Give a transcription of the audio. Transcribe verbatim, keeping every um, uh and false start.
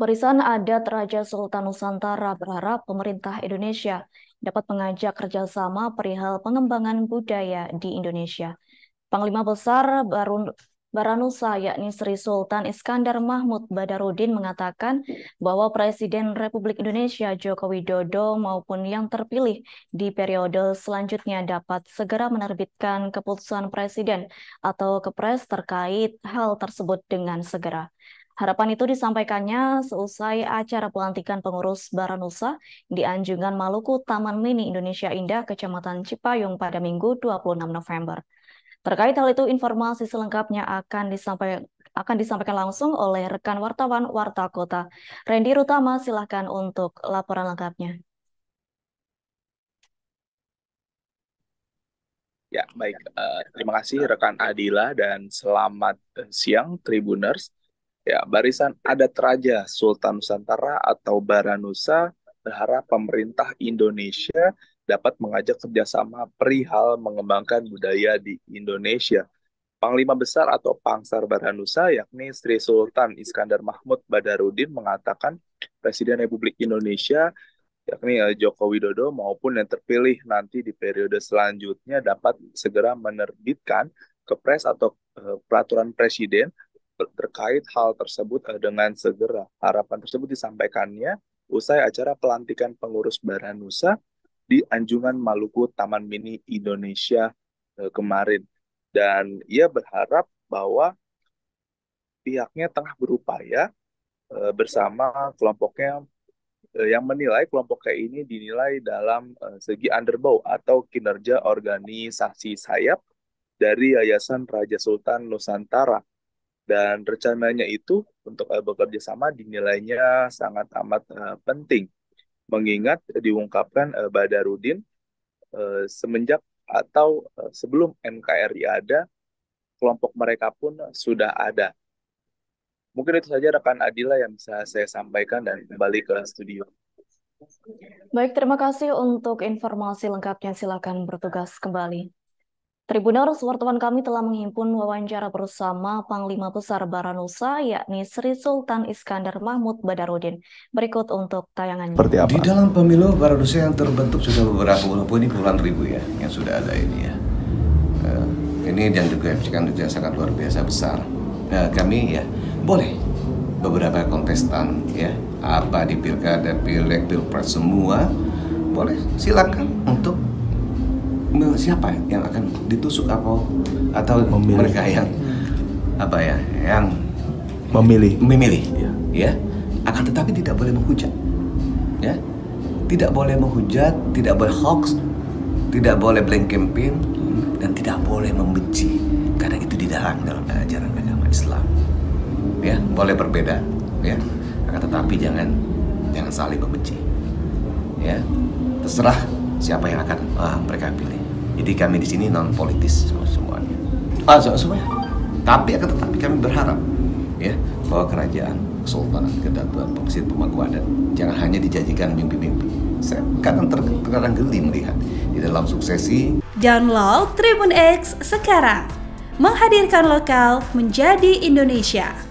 Barisan Adat Raja Sultan Nusantara berharap pemerintah Indonesia dapat mengajak kerjasama perihal pengembangan budaya di Indonesia. Panglima Besar Barun Baranusa yakni Sri Sultan Iskandar Mahmud Badaruddin mengatakan bahwa Presiden Republik Indonesia Joko Widodo maupun yang terpilih di periode selanjutnya dapat segera menerbitkan keputusan Presiden atau Kepres terkait hal tersebut dengan segera. Harapan itu disampaikannya seusai acara pelantikan pengurus Baranusa di Anjungan Maluku Taman Mini Indonesia Indah, Kecamatan Cipayung pada Minggu dua puluh enam November. Terkait hal itu, informasi selengkapnya akan disampaikan, akan disampaikan langsung oleh rekan wartawan Warta Kota. Randy Rutama, silahkan untuk laporan lengkapnya. Ya, baik. Uh, terima kasih rekan Adila dan selamat siang Tribuners. Ya, Barisan Adat Raja Sultan Nusantara atau Baranusa berharap pemerintah Indonesia dapat mengajak kerjasama perihal mengembangkan budaya di Indonesia. Panglima Besar atau Pangsar Baranusa yakni Sri Sultan Iskandar Mahmud Badaruddin mengatakan Presiden Republik Indonesia yakni Joko Widodo maupun yang terpilih nanti di periode selanjutnya dapat segera menerbitkan Kepres atau uh, peraturan Presiden terkait hal tersebut dengan segera. Harapan tersebut disampaikannya usai acara pelantikan pengurus Baranusa di Anjungan Maluku Taman Mini Indonesia kemarin. Dan ia berharap bahwa pihaknya tengah berupaya bersama kelompoknya yang menilai kelompoknya ini dinilai dalam segi underbow atau kinerja organisasi sayap dari Yayasan Raja Sultan Nusantara. Dan rencananya itu untuk bekerja sama dinilainya sangat amat penting. Mengingat diungkapkan Badaruddin semenjak atau sebelum N K R I ada, kelompok mereka pun sudah ada. Mungkin itu saja rekan Adila yang bisa saya sampaikan dan kembali ke studio. Baik, terima kasih untuk informasi lengkapnya. Silakan bertugas kembali. Tribuners, wartawan kami telah menghimpun wawancara bersama Panglima Besar Baranusa yakni Sri Sultan Iskandar Mahmud Badaruddin. Berikut untuk tayangannya. Seperti apa? Di dalam pemilu Baranusa yang terbentuk sudah beberapa walaupun ini puluhan ribu ya yang sudah ada ini ya. Uh, ini yang dikerjakan kerja sangat luar biasa besar. Nah, kami ya boleh beberapa kontestan ya apa di pilkada, pileg, pilpres semua boleh silakan untuk siapa yang akan ditusuk atau atau memilih. Mereka yang apa ya yang memilih memilih ya. Ya akan tetapi tidak boleh menghujat ya tidak boleh menghujat tidak boleh hoax tidak boleh blank campaign dan tidak boleh membenci karena itu dilarang dalam ajaran agama Islam ya boleh berbeda ya akan tetapi jangan jangan saling membenci ya terserah siapa yang akan ah, mereka pilih. Jadi kami di sini non politis semuanya. Ah semuanya. Tapi akan tetapi kami berharap ya bahwa kerajaan, kesultanan, kedatuan, pengsir, pemangku adat jangan hanya dijanjikan mimpi-mimpi. Saya kadang terkadang geli melihat di dalam suksesi. Download Tribun X sekarang menghadirkan lokal menjadi Indonesia.